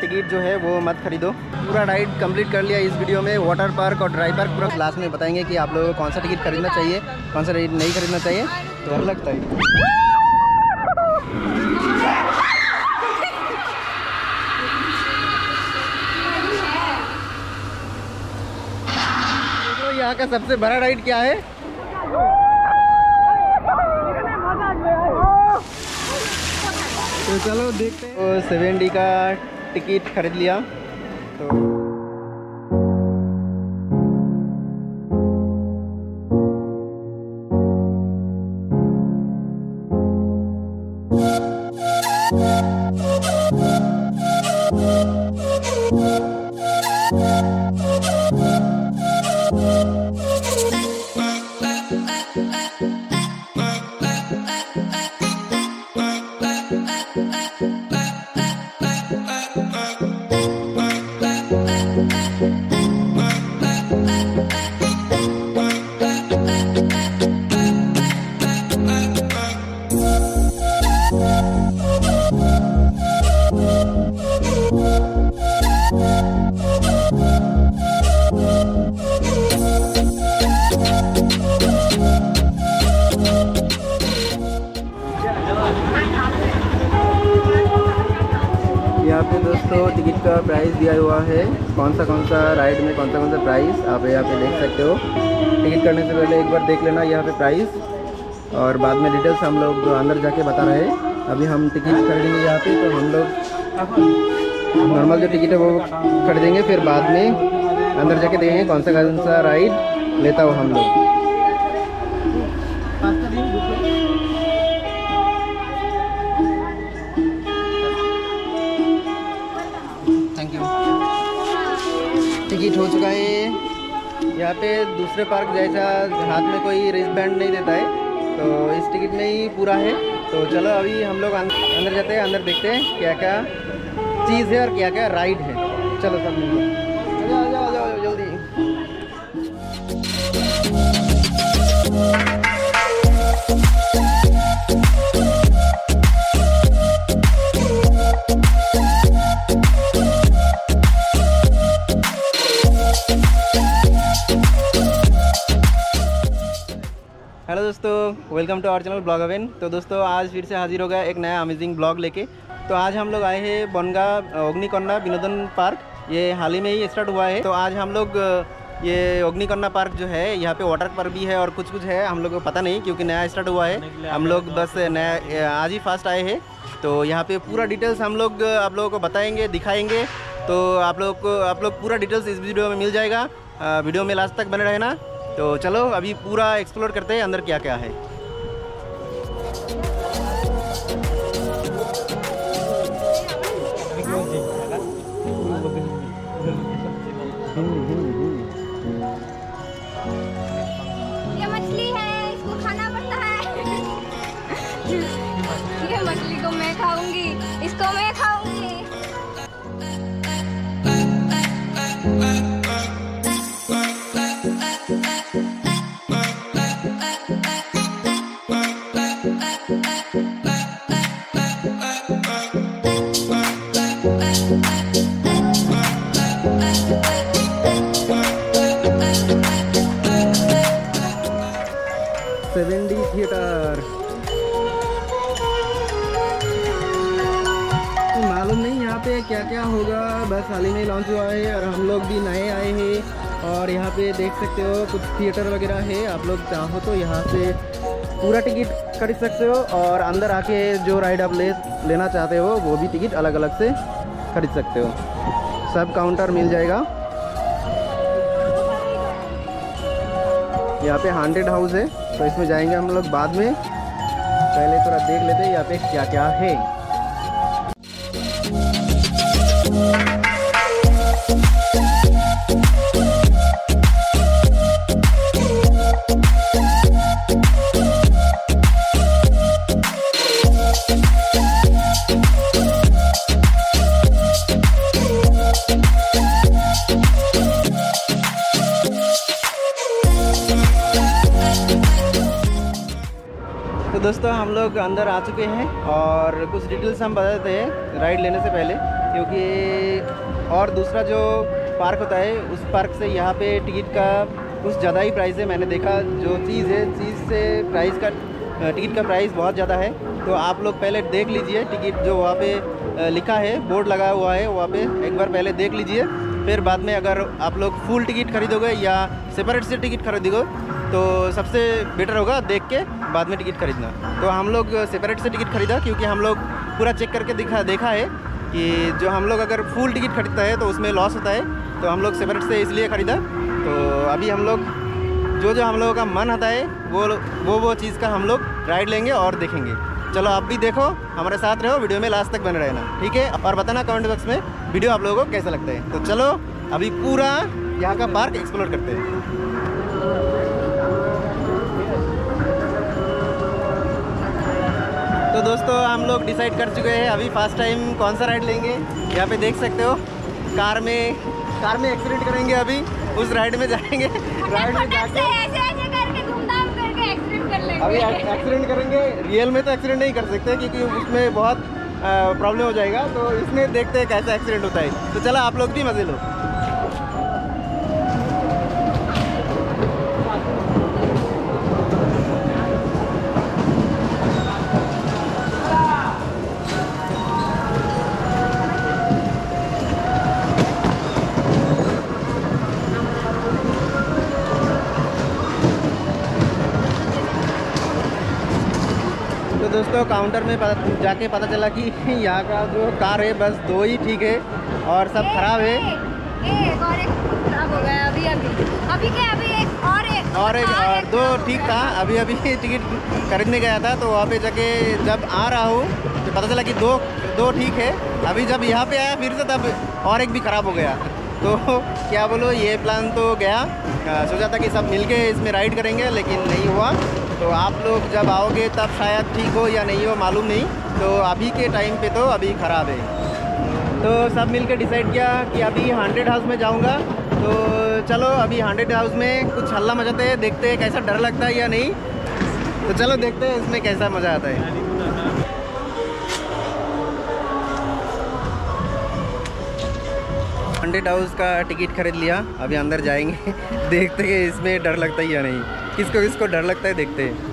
Ticket जो है वो मत खरीदो। पूरा राइड कंप्लीट कर लिया इस वीडियो में। वाटर पार्क और ड्राई पार्क पूरा क्लास में बताएंगे कि आप लोगों को कौन सा टिकट खरीदना चाहिए, कौन सा टिकट नहीं खरीदना चाहिए। तो डर लगता है। यहाँ का सबसे बड़ा राइड क्या है? तो चलो देखते हैं। तो 7D का टिकट खरीद लिया। तो यहाँ पे दोस्तों टिकट का प्राइस दिया हुआ है, कौन सा राइड में कौन सा प्राइस आप यहाँ पे देख सकते हो। टिकट करने से पहले एक बार देख लेना यहाँ पे प्राइस, और बाद में डिटेल्स हम लोग अंदर जाके बता रहे हैं। अभी हम टिकट खरीदेंगे यहाँ पे, तो हम लोग नॉर्मल जो टिकट है वो खरीदेंगे, फिर बाद में अंदर जाके देखेंगे कौन सा राइड लेता हो हम लोग। टिकट हो चुका है। यहाँ पे दूसरे पार्क जैसा हाथ में कोई रिस्ट बैंड नहीं देता है, तो इस टिकट में ही पूरा है। तो चलो अभी हम लोग अंदर जाते हैं, अंदर देखते हैं क्या क्या चीज़ है और क्या क्या राइड है। चलो सब मिलकर जल्दी। हेलो दोस्तों, welcome to our channel blog अवेन। तो दोस्तों आज फिर से हाजिर हो गया एक नया अमेजिंग ब्लॉग लेके। तो आज हम लोग आए हैं बोनगांव अग्निकोन्ना बिनोदन पार्क, ये हाल ही में ही स्टार्ट हुआ है। तो आज हम लोग ये अग्निकोन्ना पार्क जो है, यहाँ पे वाटर पार्क भी है और कुछ कुछ है हम लोग को पता नहीं, क्योंकि नया स्टार्ट हुआ है। हम लोग बस नया आज ही फर्स्ट आए हैं। तो यहाँ पर पूरा डिटेल्स हम लोग आप लोगों को बताएँगे, दिखाएँगे। तो आप लोग पूरा डिटेल्स इस वीडियो में मिल जाएगा। वीडियो में लास्ट तक बने रहना। तो चलो अभी पूरा एक्सप्लोर करते हैं अंदर क्या क्या है। ये मछली है, इसको खाना पड़ता है। ये मछली को मैं खाऊंगी, इसको मैं खाऊंगी। क्या क्या होगा, बस हाल ही में लॉन्च हुआ है और हम लोग भी नए आए हैं। और यहाँ पे देख सकते हो कुछ थिएटर वगैरह है, आप लोग चाहो तो यहाँ से पूरा टिकट खरीद सकते हो और अंदर आके जो राइड आप लेना चाहते हो वो भी टिकट अलग अलग से खरीद सकते हो। सब काउंटर मिल जाएगा। यहाँ पे हॉन्टेड हाउस है, तो इसमें जाएंगे हम लोग बाद में, पहले थोड़ा देख लेते हैं यहाँ पे क्या क्या है। दोस्तों हम लोग अंदर आ चुके हैं और कुछ डिटेल्स हम बताते हैं राइड लेने से पहले। क्योंकि और दूसरा जो पार्क होता है उस पार्क से यहाँ पे टिकट का कुछ ज़्यादा ही प्राइस है। मैंने देखा जो चीज़ है चीज़ से प्राइस का टिकट का प्राइस बहुत ज़्यादा है। तो आप लोग पहले देख लीजिए टिकट जो वहाँ पे लिखा है, बोर्ड लगा हुआ है वहाँ पे, एक बार पहले देख लीजिए। फिर बाद में अगर आप लोग फुल टिकट खरीदोगे या सेपरेट से टिकट खरीदोगे तो सबसे बेटर होगा देख के बाद में टिकट खरीदना। तो हम लोग सेपरेट से टिकट खरीदा क्योंकि हम लोग पूरा चेक करके देखा है कि जो हम लोग अगर फुल टिकट खरीदता है तो उसमें लॉस होता है, तो हम लोग सेपरेट से इसलिए ख़रीदा। तो अभी हम लोग जो हम लोगों का मन आता है वो चीज़ का हम लोग राइड लेंगे और देखेंगे। चलो आप भी देखो, हमारे साथ रहो, वीडियो में लास्ट तक बने रहना, ठीक है? और बताना कमेंट बॉक्स में वीडियो आप लोगों को कैसा लगता है। तो चलो अभी पूरा यहाँ का पार्क एक्सप्लोर करते हैं। तो दोस्तों हम लोग डिसाइड कर चुके हैं अभी फर्स्ट टाइम कौन सा राइड लेंगे। यहाँ पे देख सकते हो कार में एक्सीडेंट करेंगे, अभी उस राइड में जाएंगे, राइड में जाके अभी एक्सीडेंट करेंगे। रियल में तो एक्सीडेंट नहीं कर सकते क्योंकि उसमें बहुत प्रॉब्लम हो जाएगा, तो इसमें देखते हैं कैसा एक्सीडेंट होता है। तो चलो आप लोग भी मज़े लो। दोस्तों काउंटर में जाके पता चला कि यहाँ का जो कार है बस दो ही ठीक है और सब खराब है। एक और एक खराब हो गया अभी एक और दो ठीक था। अभी टिकट खरीदने गया था तो वहाँ पे जाके जब आ रहा हूँ तो पता चला कि दो ठीक है। अभी जब यहाँ पे आया फिर से तब और एक भी खराब हो गया। तो क्या बोलो, ये प्लान तो गया, सोचा था कि सब मिलके इसमें राइड करेंगे लेकिन नहीं हुआ। तो आप लोग जब आओगे तब शायद ठीक हो या नहीं हो मालूम नहीं, तो अभी के टाइम पे तो अभी ख़राब है। तो सब मिलके डिसाइड किया कि अभी 100 हाउस में जाऊंगा। तो चलो अभी 100 हाउस में कुछ हल्ला मचाते हैं, देखते हैं कैसा डर लगता है या नहीं। तो चलो देखते हैं इसमें कैसा मज़ा आता है। हंड्रेड हाउस का टिकट खरीद लिया, अभी अंदर जाएंगे देखते हैं इसमें डर लगता है या नहीं, किसको किसको डर लगता है देखते हैं।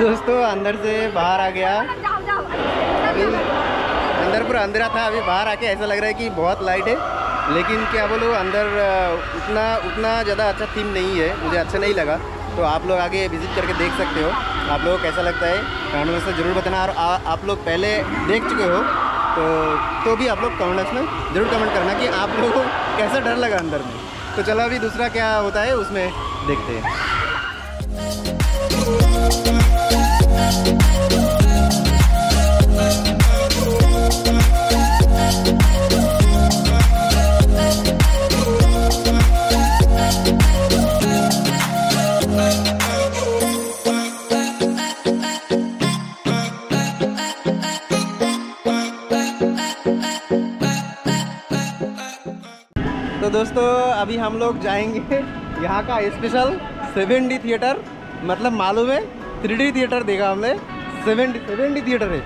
दोस्तों अंदर से बाहर आ गया, अंधेरा था, अभी बाहर आके ऐसा लग रहा है कि बहुत लाइट है, लेकिन क्या बोलो अंदर उतना ज़्यादा अच्छा थीम नहीं है, मुझे अच्छा नहीं लगा। तो आप लोग आगे विज़िट करके देख सकते हो, आप लोगों को कैसा लगता है कमेंट बॉक्स में ज़रूर बताना। और आप लोग पहले देख चुके हो तो भी आप लोग कमेंट बॉक्स में ज़रूर कमेंट करना कि आप लोगों को कैसा डर लगा अंदर में। तो चलो अभी दूसरा क्या होता है उसमें देखते हैं। तो दोस्तों अभी हम लोग जाएंगे यहाँ का स्पेशल 7D थिएटर, मतलब मालूम है 3D थिएटर देखा हमने, 7D थिएटर है।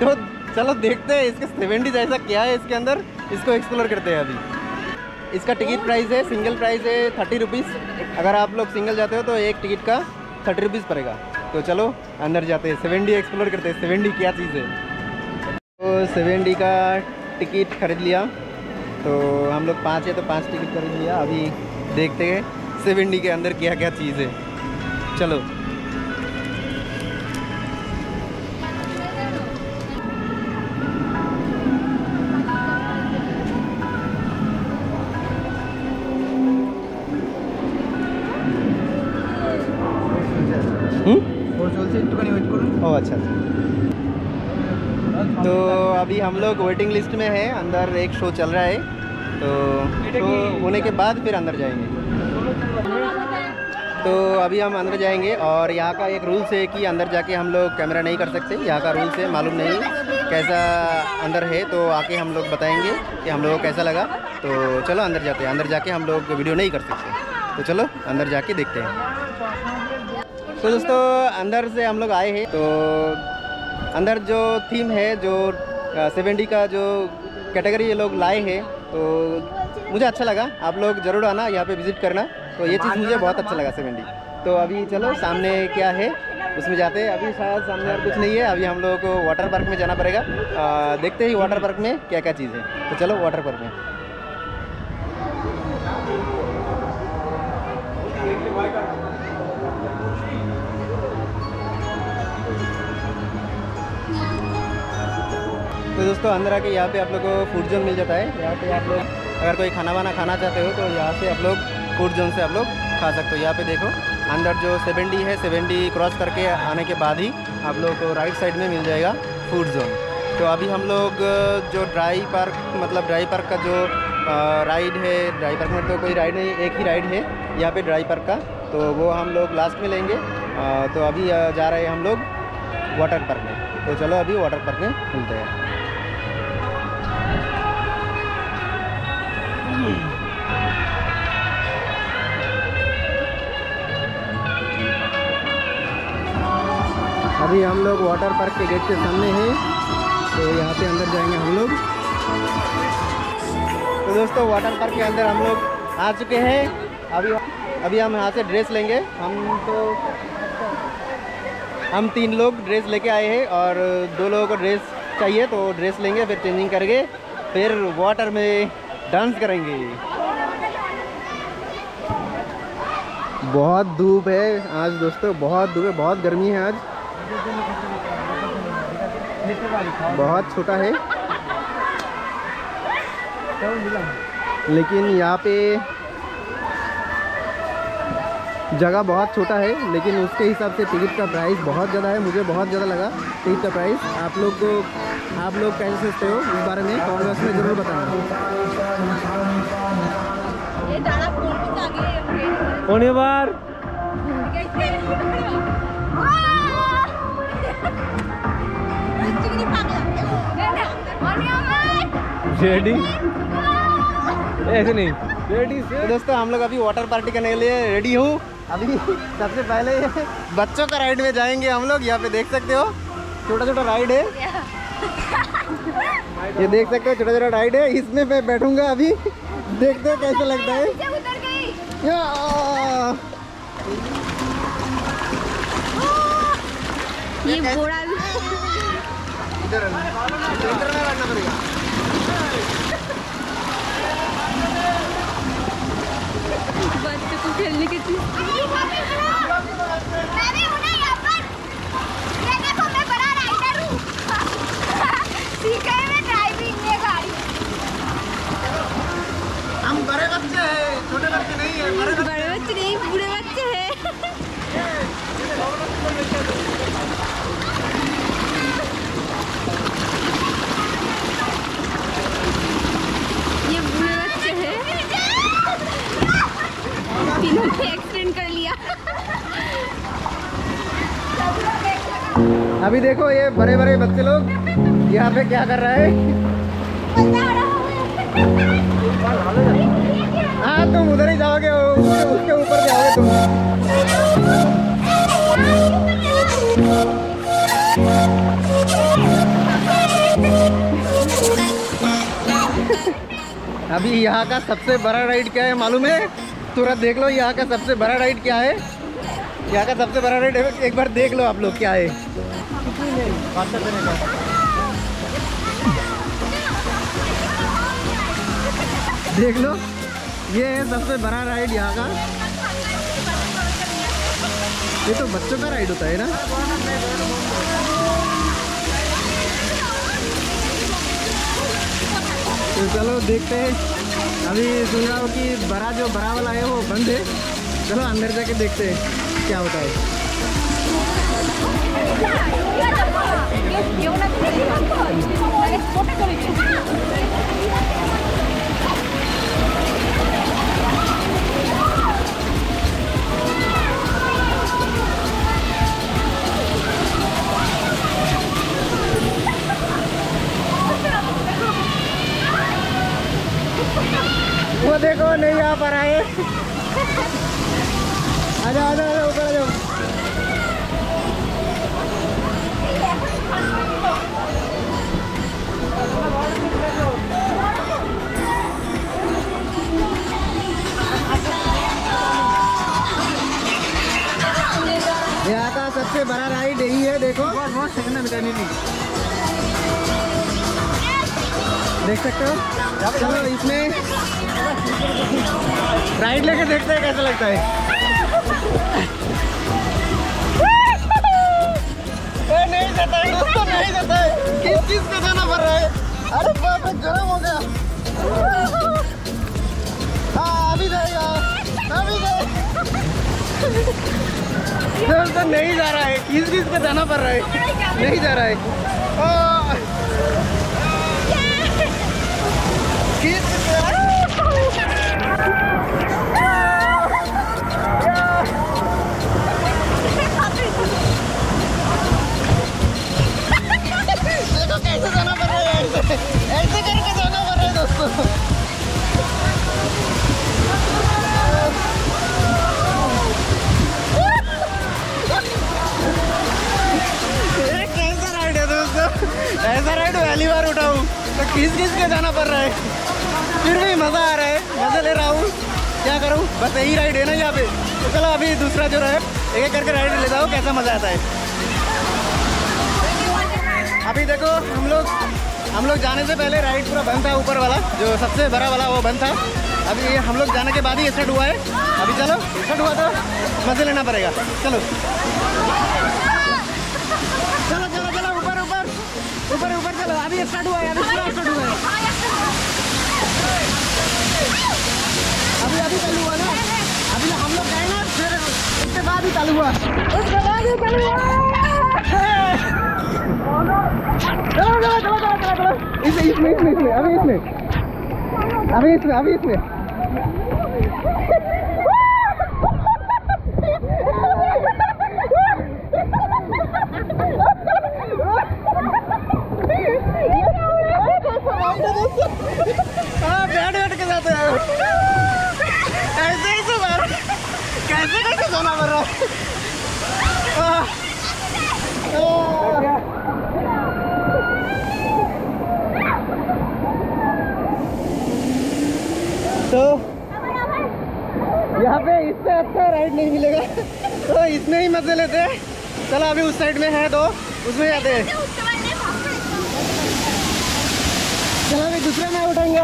तो चलो देखते हैं इसके 7D जैसा क्या है इसके अंदर, इसको एक्सप्लोर करते हैं। अभी इसका टिकट प्राइस है, सिंगल प्राइस है 30 रुपीज़, अगर आप लोग सिंगल जाते हो तो एक टिकट का 30 रुपीज़ पड़ेगा। तो चलो अंदर जाते हैं, 7D एक्सप्लोर करते हैं, 7D क्या चीज़ है। तो 7D का टिकट खरीद लिया, तो हम लोग 5 है तो 5 टिकट खरीद लिया। अभी देखते हैं 7D के अंदर क्या क्या चीज़ है, चलो। ओह अच्छा। तो अभी हम लोग वेटिंग लिस्ट में हैं, अंदर एक शो चल रहा है, तो होने के बाद फिर अंदर जाएंगे। तो अभी हम अंदर जाएंगे, और यहाँ का एक रूल्स है कि अंदर जाके हम लोग कैमरा नहीं कर सकते, यहाँ का रूल्स है, मालूम नहीं कैसा अंदर है, तो आके हम लोग बताएंगे कि हम लोगों को कैसा लगा। तो चलो अंदर जाते हैं, अंदर जाके हम लोग वीडियो नहीं कर सकते, तो चलो अंदर जाके देखते हैं। तो दोस्तों अंदर से हम लोग आए हैं, तो अंदर जो थीम है, जो 7D का जो कैटेगरी ये लोग लाए हैं, तो मुझे अच्छा लगा। आप लोग ज़रूर आना, यहाँ पे विज़िट करना, तो ये चीज़ मुझे बहुत अच्छा लगा 7D। तो अभी चलो सामने क्या है उसमें जाते हैं। अभी शायद सामने और कुछ नहीं है, अभी हम लोगों को वाटर पार्क में जाना पड़ेगा। देखते ही वाटर पार्क में क्या क्या चीज़ है, तो चलो वाटर पार्क में। तो दोस्तों अंदर आके यहाँ पे आप लोग को फूड जोन मिल जाता है, यहाँ पे आप लोग अगर कोई खाना वाना खाना चाहते हो तो यहाँ से आप लोग फूड जोन से आप लोग खा सकते हो। यहाँ पे देखो अंदर जो 7D है, 7D क्रॉस करके आने के बाद ही आप लोग को राइट साइड में मिल जाएगा फूड जोन। तो अभी हम लोग जो ड्राई पार्क, मतलब ड्राई पार्क का जो राइड है, ड्राई पार्क में तो कोई राइड नहीं, एक ही राइड है यहाँ पर ड्राई पार्क का, तो वो हम लोग लास्ट में लेंगे। तो अभी जा रहे हैं हम लोग वाटर पार्क में, तो चलो अभी वाटर पार्क में मिलते हैं। अभी हम लोग वाटर पार्क के गेट के सामने हैं, तो यहाँ पे अंदर जाएंगे हम लोग। तो दोस्तों वाटर पार्क के अंदर हम लोग आ चुके हैं। अभी हम यहाँ से ड्रेस लेंगे, हम 3 लोग ड्रेस लेके आए हैं, और 2 लोगों को ड्रेस चाहिए, तो ड्रेस लेंगे, फिर चेंजिंग करके फिर वाटर में डांस करेंगे। बहुत धूप है आज दोस्तों, बहुत धूप है, बहुत गर्मी है आज, बहुत छोटा है, लेकिन यहाँ पे जगह बहुत छोटा है, लेकिन उसके हिसाब से टिकट का प्राइस बहुत ज़्यादा है, मुझे बहुत ज़्यादा लगा टिकट का प्राइस। आप लोग कैसे सोचते हो इस बारे में, कमेंट बॉक्स में ज़रूर बताना। होने बार ऐसे नहीं। तो दोस्तों हम लोग अभी वाटर पार्टी करने के लिए रेडी हूँ। अभी सबसे पहले बच्चों का राइड में जाएंगे हम लोग, यहाँ पे देख सकते हो छोटा छोटा राइड है, ये देख सकते हो छोटा छोटा राइड है, इसमें मैं बैठूंगा। अभी देखते हो कैसा लगता है। ये खेलने के एक्सीडेंट कर लिया। अभी देखो ये बड़े बड़े बच्चे लोग यहाँ पे क्या कर रहा है। हाँ तुम उधर ही जाओगे, उसके ऊपर जाओगे तुम। अभी यहाँ का सबसे बड़ा राइड क्या है मालूम है? तुरंत देख लो यहाँ का सबसे बड़ा राइड क्या है। यहाँ का सबसे बड़ा राइड एक बार देख लो आप लोग क्या है। देख लो ये है सबसे बड़ा राइड यहाँ का। ये तो बच्चों का राइड होता है ना। तो चलो देखते हैं। अभी सुन रहा हूँ कि बड़ा जो बड़ा वाला है वो बंद है। चलो अंदर जाके देखते हैं क्या होता है। वो देखो नहीं यहाँ पर आए। आजा आजा आजा ऊपर आ जाओ। यहाँ का सबसे बड़ा राइड यही है। देखो बहुत सेकंड मिला नहीं देख सकते हो। चलो इसमें राइड लेके देखते हैं कैसा लगता है। नहीं जाता है दोस्तों, नहीं जाता है। किस चीज पे जाना पड़ रहा है? अरे बाप रे गरम हो गया। हाँ अभी जाएगा, अभी जाएगा। दोस्तों नहीं जा रहा है, किस चीज पे जाना पड़ रहा है, नहीं जा रहा है। ऐसे करके जाना पड़ रहा है दोस्तों। कैसा राइड है दोस्तों। ऐसा राइड पहली बार उठाऊँ तो खींच-खींच के जाना पड़ रहा है, फिर भी मज़ा आ रहा है। मज़ा ले रहा हूँ, क्या करूँ, बस यही राइड है ना यहाँ पे। तो चलो अभी दूसरा जो है एक एक करके राइड ले जाओ, कैसा मज़ा आता है। अभी देखो हम लोग जाने से पहले राइड पूरा बंद था। ऊपर वाला जो सबसे बड़ा वाला वो बंद था। अभी हम लोग जाने के बाद ही स्टार्ट हुआ है। अभी चलो स्टार्ट हुआ तो मज़े लेना पड़ेगा। चलो चलो चलो चलो ऊपर ऊपर ऊपर ऊपर चलो। अभी स्टार्ट हुआ है, अभी पूरा स्टार्ट हुआ है। अभी अभी चालू हुआ ना, अभी हम लोग गए ना, फिर उसके बाद ही चालू हुआ, उसके बाद ही चालू हुआ। इसमें बैठ बैठ के जाते हैं। ऐसे ऐसे कैसे कैसे जाना पड़ रहा है। तो यहाँ पे इससे अच्छा राइड नहीं मिलेगा। तो इसमें ही मजे लेते हैं। चलो अभी उस साइड में है तो उसमें जाते हैं। दूसरे में उठेंगे,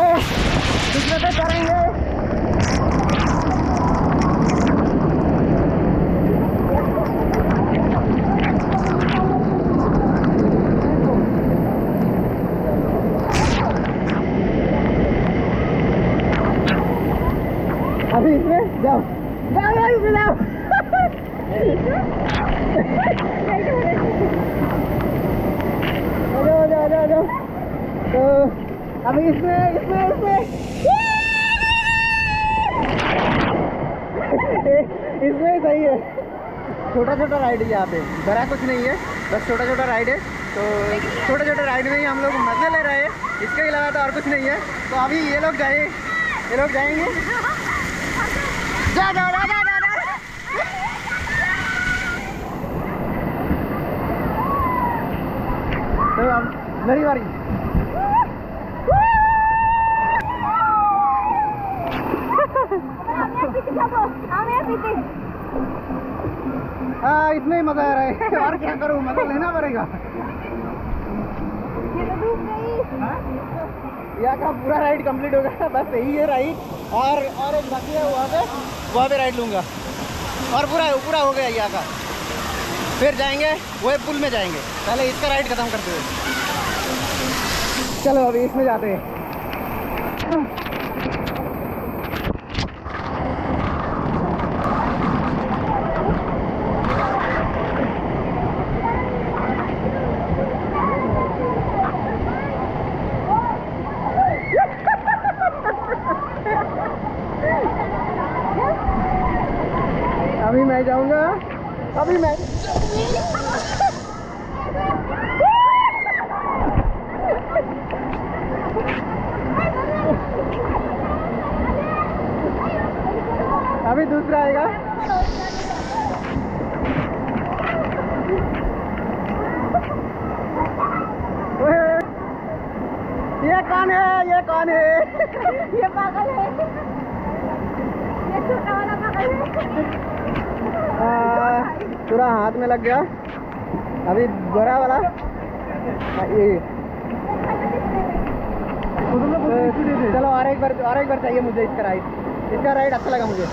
दूसरे पे करेंगे। अभी इसमें जाओ जाओ जाओ इसमें जाओ जाओ जाओ जाओ। तो अभी इसमें इसमें इसमें इसमें सही है। छोटा छोटा राइड है यहाँ पे, बड़ा कुछ नहीं है, बस छोटा छोटा राइड है। तो छोटे छोटे राइड में ही हम लोग मजे ले रहे हैं, इसके अलावा तो और कुछ नहीं है। तो अभी ये लोग जाएंगे जा जा जा। तो अब मेरी बारी। हाँ, इतना ही मजा आ रहा है और क्या करूँ, मजा लेना पड़ेगा। यहाँ का पूरा राइड कंप्लीट हो गया, बस यही है राइड। और एक बाकी है, वहाँ पे राइड लूँगा। और पूरा हो गया यहाँ का, फिर जाएंगे वही पुल में जाएंगे, पहले इसका राइड खत्म करते हुए। चलो अभी इसमें जाते हैं। अभी मैं अभी दूसरा आएगा। ये कौन है ये पागल है, ये छोटा वाला पागल है। पूरा हाथ में लग गया। अभी बड़ा वाला ये, चलो और एक बार चाहिए मुझे इसका राइड अच्छा लगा मुझे।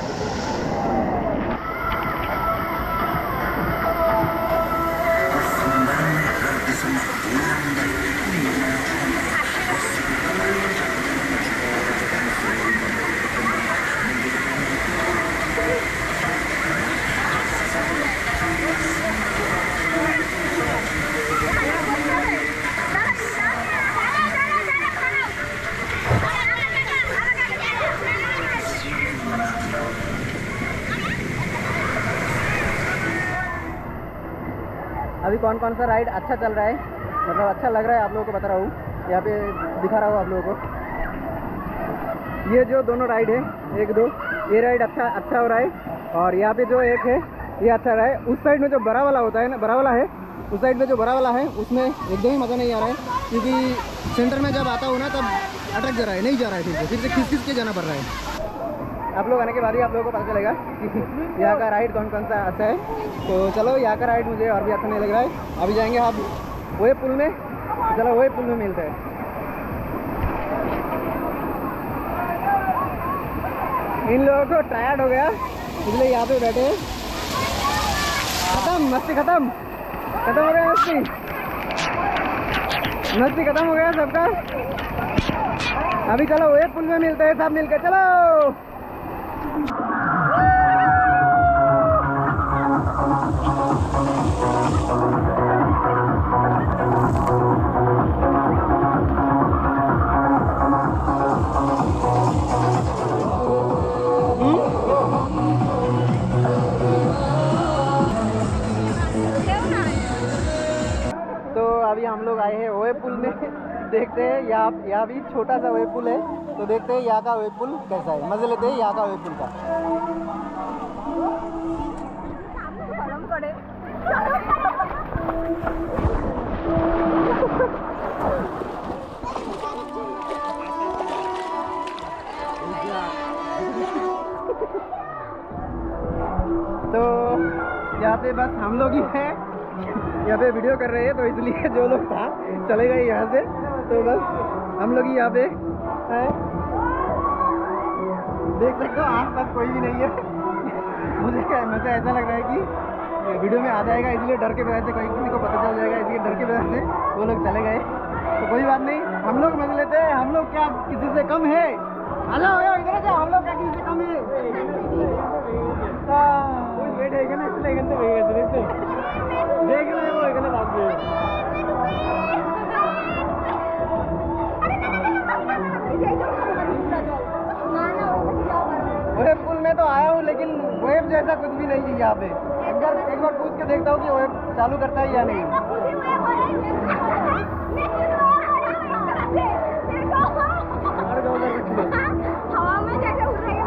अभी कौन सा राइड अच्छा चल रहा है, मतलब अच्छा लग रहा है, आप लोगों को बता रहा हूँ, यहाँ पे दिखा रहा हूँ आप लोगों को। ये जो दोनों राइड है, एक दो, ये राइड अच्छा हो रहा है। और यहाँ पे जो एक है ये अच्छा रहा है। उस साइड में जो बड़ा वाला होता है ना, बड़ा वाला है, उस साइड में जो बड़ा वाला है उसमें एकदम ही मज़ा नहीं आ रहा है, क्योंकि सेंटर में जब आता हूँ ना तब अटक जा रहा है, नहीं जा रहा है, फिर से खींच के जाना पड़ रहा है। आप लोग आने के बाद ही आप लोगों को पता चलेगा कि यहाँ का राइड कौन सा अच्छा है। तो चलो, यहाँ का राइड मुझे और भी अच्छा नहीं लग रहा है। अभी जाएंगे आप वही पुल में, चलो वही पुल में मिलते हैं। इन लोगों को टायर्ड हो गया, इसलिए यहाँ पे बैठे हैं। मस्ती खत्म हो गया सबका। अभी चलो वही पुल में मिलते हैं, सब मिलकर चलो। हम लोग आए हैं वे पुल में, देखते हैं यहाँ भी छोटा सा वे पुल है, तो देखते हैं यहाँ का वे पुल कैसा है, मजे लेते हैं यहाँ का वे पुल का। तो यहाँ पे बस हम लोग ही हैं, यहाँ पे वीडियो कर रहे हैं, तो इसलिए जो लोग था चले गए यहाँ से। तो बस हम लोग यहाँ पे हैं, देख सकते हो आस पास कोई भी नहीं है। मुझे ऐसा लग रहा है कि वीडियो में आ जाएगा इसलिए डर के वजह से, कोई किसी को पता चल जाएगा इसलिए डर के वजह से वो लोग चले गए। तो कोई बात नहीं, हम लोग मजे लेते हैं। हम लोग क्या किसी से कम है? हेलो इधर जाओ, हम लोग क्या किसी से कम है? देख रहे हो वेब पुल में तो आया हूँ लेकिन वेब जैसा कुछ भी नहीं है यहाँ पे। एक बार पूछ के देखता हूँ कि वेब चालू करता है या नहीं।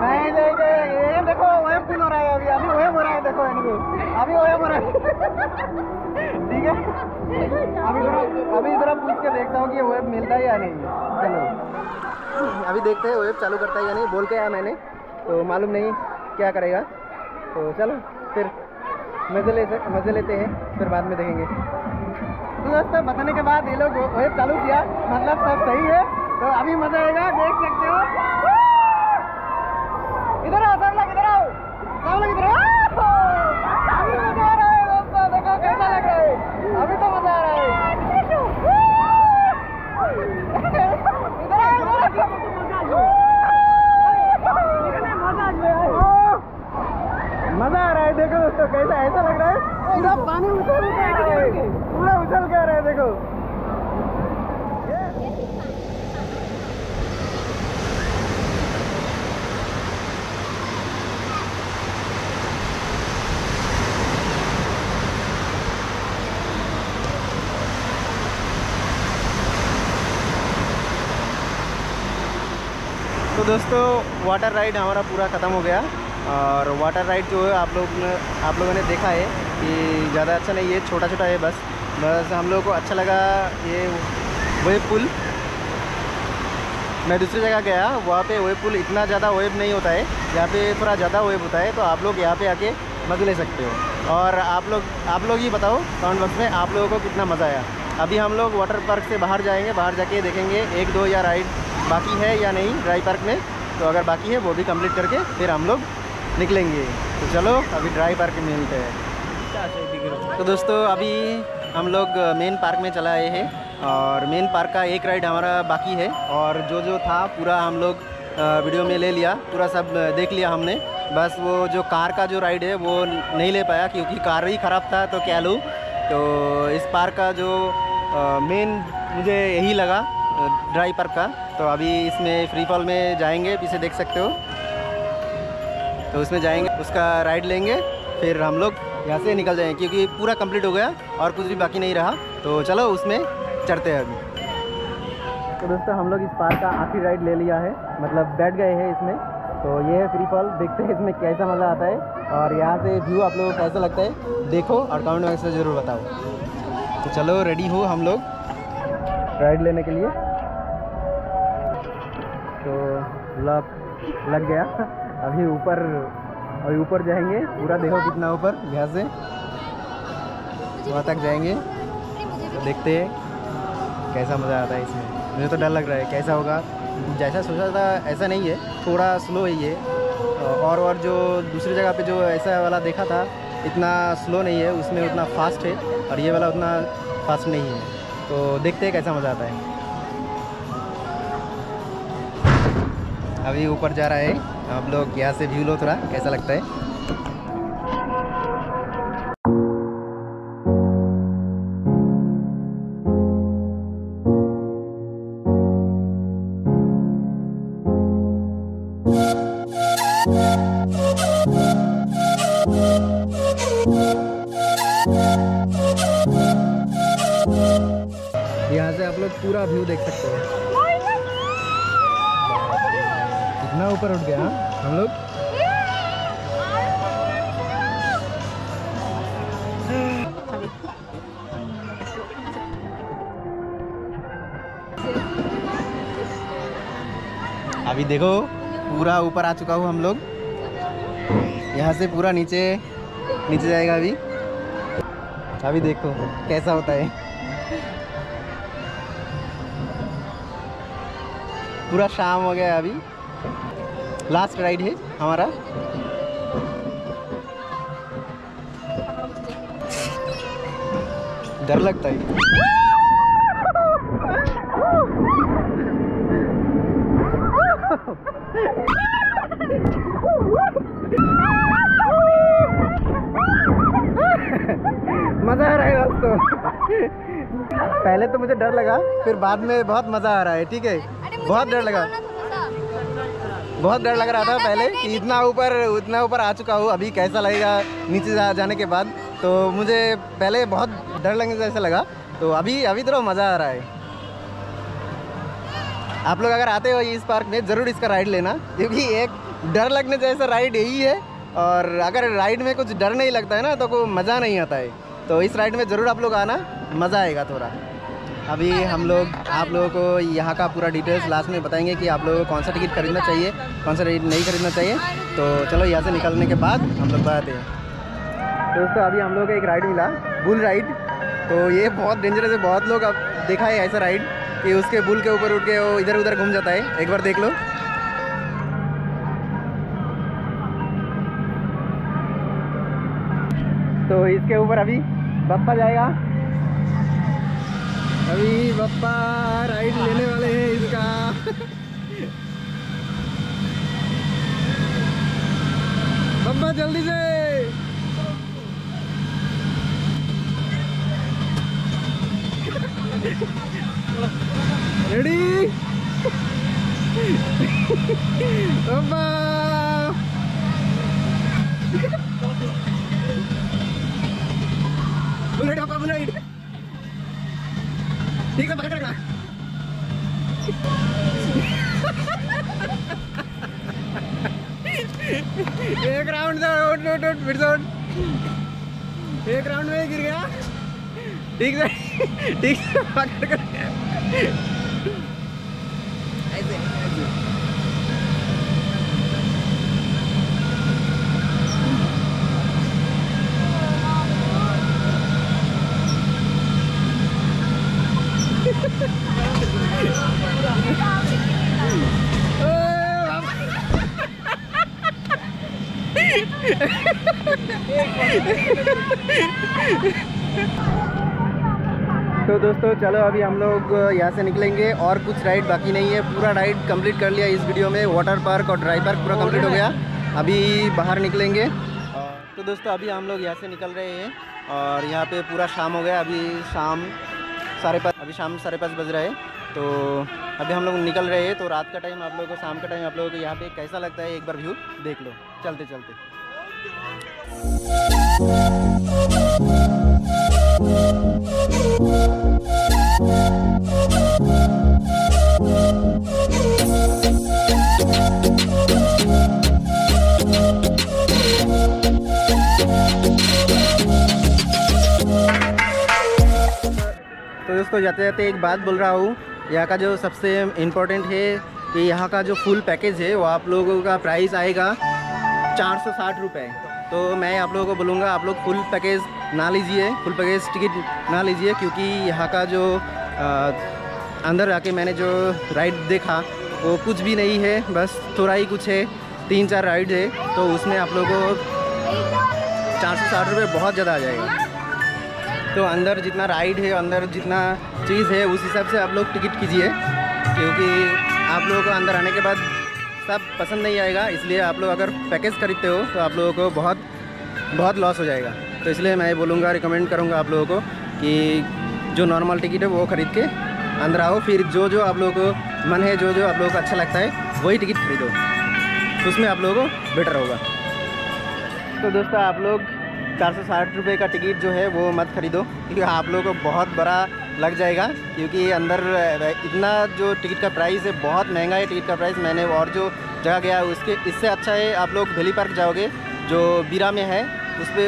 नहीं नहीं ये देखो वेब पुल हो रहा है, अभी अभी वेब हो रहा है, देखो इनको अभी वेब हो रहा है। ठीक है अभी जरा पूछ के देखता हूँ कि वेब मिलता है या नहीं। चलो अभी देखते हैं वेब चालू करता है या नहीं, बोल के आया मैंने तो मालूम नहीं क्या करेगा। तो चलो फिर मज़े लेते हैं, फिर बाद में देखेंगे। तो दोस्तों बताने के बाद ये लोग वेब चालू किया, मतलब सब सही है। तो अभी मज़ा आएगा, देख सकते हो। इधर आओ सब लोग, इधर आओ सब लोग, इधर आओ। अभी मज़ा आ रहा है दोस्तों, देखो कैसा लग रहा है, अभी तो मज़ा आ रहा है। इधर आओ इधर आओ, मजा आ रहा है। देखो दोस्तों कैसा ऐसा लग रहा है, पूरा पानी उछल के आ रहा है, पूरा उछल के आ रहा है। देखो तो दोस्तों वाटर राइड हमारा पूरा ख़त्म हो गया। और वाटर राइड जो है आप लोगों ने देखा है कि ज़्यादा अच्छा नहीं है, छोटा छोटा है बस हम लोगों को अच्छा लगा। ये वेब पुल, मैं दूसरी जगह गया वहाँ पे वेब पुल इतना ज़्यादा वेब नहीं होता है, यहाँ पे थोड़ा ज़्यादा वेब होता है। तो आप लोग यहाँ पे आके मज़े ले सकते हो। और आप लोग ही बताओ कमेंट बॉक्स में आप लोगों को कितना मज़ा आया। अभी हम लोग वाटर पार्क से बाहर जाएंगे, बाहर जाके देखेंगे 1-2 या राइड बाकी है या नहीं ड्राई पार्क में। तो अगर बाकी है वो भी कंप्लीट करके फिर हम लोग निकलेंगे। तो चलो अभी ड्राई पार्क में मिलते हैं। तो दोस्तों अभी हम लोग मेन पार्क में चला आए हैं और मेन पार्क का एक राइड हमारा बाकी है। और जो था पूरा हम लोग वीडियो में ले लिया, पूरा सब देख लिया हमने। बस वो जो कार का जो राइड है वो नहीं ले पाया क्योंकि कार ही ख़राब था तो क्या लूँ। तो इस पार्क का जो मेन मुझे यही लगा ड्राई पार्क का। तो अभी इसमें फ्री फॉल में जाएंगे, पीछे देख सकते हो, तो उसमें जाएंगे, उसका राइड लेंगे, फिर हम लोग यहाँ से निकल जाएंगे क्योंकि पूरा कंप्लीट हो गया और कुछ भी बाकी नहीं रहा। तो चलो उसमें चढ़ते हैं अभी। तो दोस्तों हम लोग इस पार्क का आखिरी राइड ले लिया है, मतलब बैठ गए हैं इसमें। तो ये है फ्री फॉल, देखते हैं इसमें कैसा मज़ा आता है और यहाँ से व्यू आप लोगों को कैसा लगता है, देखो और कमेंट बॉक्स में ज़रूर बताओ। तो चलो रेडी हो हम लोग राइड लेने के लिए। तो लग गया, अभी ऊपर जाएंगे, पूरा देखो कितना ऊपर, यहाँ से वहाँ तक जाएंगे। तो देखते हैं कैसा मज़ा आता है इसमें। मुझे तो डर लग रहा है कैसा होगा, जैसा सोचा था ऐसा नहीं है, थोड़ा स्लो है ये। और जो दूसरी जगह पे जो ऐसा वाला देखा था इतना स्लो नहीं है, उसमें उतना फास्ट है और ये वाला उतना फास्ट नहीं है। तो देखते हैं कैसा मज़ा आता है। अभी ऊपर जा रहा है, आप लोग यहाँ से व्यू लो थोड़ा कैसा लगता है। यहाँ से आप लोग पूरा व्यू देख सकते हैं, इतना ऊपर उठ गया हम लोग। अभी देखो पूरा ऊपर आ चुका हूँ हम लोग, यहाँ से पूरा नीचे जाएगा अभी। अभी देखो कैसा होता है। पूरा शाम हो गया, अभी लास्ट राइड है हमारा। डर लगता है। मजा आ रहा है दोस्तों। पहले तो मुझे डर लगा, फिर बाद में बहुत मजा आ रहा है। ठीक है, बहुत डर लगा, बहुत डर लग रहा था पहले कि इतना ऊपर आ चुका हूँ, अभी कैसा लगेगा नीचे जाने के बाद। तो मुझे पहले बहुत डर लगने जैसा लगा, तो अभी तो मज़ा आ रहा है। आप लोग अगर आते हो इस पार्क में ज़रूर इसका राइड लेना, क्योंकि एक डर लगने जैसा राइड यही है। और अगर राइड में कुछ डर नहीं लगता है ना, तो कोई मज़ा नहीं आता है। तो इस राइड में ज़रूर आप लोग आना, मज़ा आएगा थोड़ा। अभी हम लोग आप लोगों को यहाँ का पूरा डिटेल्स लास्ट में बताएंगे कि आप लोगों को कौन सा टिकट खरीदना चाहिए, कौन सा टिकट नहीं खरीदना चाहिए। तो चलो, यहाँ से निकलने के बाद हम लोग बताते हैं। दोस्तों, अभी हम लोग को एक राइड मिला, बुल राइड। तो ये बहुत डेंजरस है, बहुत लोग अब देखा है ऐसा राइड कि उसके बुल के ऊपर उठ के वो इधर उधर घूम जाता है। एक बार देख लो। तो इसके ऊपर अभी बप्पा जाएगा। अभी बप्पा राइड लेने वाले हैं इसका। बप्पा जल्दी से। रेडी? बप्पा बुलेट, आपका बुलेट। ठीक है, पकड़ रखा। एक राउंड था, एक राउंड में ही गिर गया। ठीक है, पकड़ कर तो दोस्तों, चलो अभी हम लोग यहाँ से निकलेंगे। और कुछ राइड बाकी नहीं है, पूरा राइड कंप्लीट कर लिया इस वीडियो में। वाटर पार्क और ड्राई पार्क पूरा कंप्लीट हो गया। अभी बाहर निकलेंगे। तो दोस्तों, अभी हम लोग यहाँ से निकल रहे हैं और यहाँ पे पूरा शाम हो गया। अभी शाम साढ़े पाँच बज रहा है। तो अभी हम लोग निकल रहे हैं। तो रात का टाइम आप लोगों को, शाम का टाइम आप लोगों को यहाँ पे कैसा लगता है, एक बार व्यू देख लो चलते चलते। तो दोस्तों, जाते जाते एक बात बोल रहा हूँ। यहाँ का जो सबसे इम्पोर्टेंट है कि यहाँ का जो फुल पैकेज है वो आप लोगों का प्राइस आएगा 460 रुपये। तो मैं आप लोगों को बोलूँगा, आप लोग फुल पैकेज ना लीजिए, फुल पैकेज टिकट ना लीजिए। क्योंकि यहाँ का जो अंदर आके मैंने जो राइड देखा वो कुछ भी नहीं है, बस थोड़ा ही कुछ है, 3-4 राइड है। तो उसमें आप लोगों को 460 रुपये बहुत ज़्यादा आ जाएगा। तो अंदर जितना राइड है, अंदर जितना चीज़ है, उस हिसाब से आप लोग टिकट कीजिए। क्योंकि आप लोगों को अंदर आने के बाद सब पसंद नहीं आएगा। इसलिए आप लोग अगर पैकेज खरीदते हो तो आप लोगों को बहुत लॉस हो जाएगा। तो इसलिए मैं बोलूँगा, रिकमेंड करूँगा आप लोगों को कि जो नॉर्मल टिकट है वो ख़रीद के अंदर आओ। फिर जो आप लोगों को मन है, जो आप लोगों को अच्छा लगता है, वही टिकट खरीदो। तो उसमें आप लोगों को बेटर होगा। तो दोस्तों, आप लोग 460 रुपये का टिकट जो है वो मत खरीदो, क्योंकि आप लोगों को बहुत बड़ा लग जाएगा। क्योंकि अंदर इतना जो टिकट का प्राइस है बहुत महंगा है। टिकट का प्राइस मैंने और जो जगह गया उसके इससे अच्छा है आप लोग भेली पार्क जाओगे, जो बीरा में है,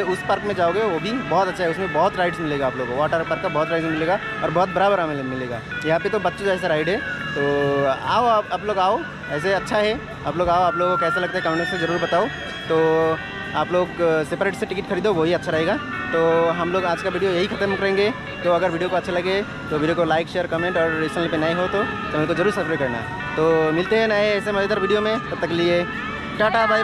उस पार्क में जाओगे, वो भी बहुत अच्छा है। उसमें बहुत राइड्स मिलेगा आप लोगों को। वाटर पार्क का बहुत राइड्स मिलेगा और बहुत बड़ा मिलेगा। यहाँ पे तो बच्चों जैसा राइड है। तो आओ, आप लोग आओ, ऐसे अच्छा है। आप लोग आओ, आप लोगों को कैसा लगता है कमेंट से ज़रूर बताओ। तो आप लोग सेपरेट से टिकट खरीदो वही अच्छा रहेगा। तो हम लोग आज का वीडियो यही ख़त्म करेंगे। तो अगर वीडियो को अच्छा लगे तो वीडियो को लाइक शेयर कमेंट और चैनल पे नए हो तो चैनल को जरूर सब्सक्राइब करना। तो मिलते हैं नए ऐसे मज़ेदार वीडियो में, तब तक लिए टाटा बाय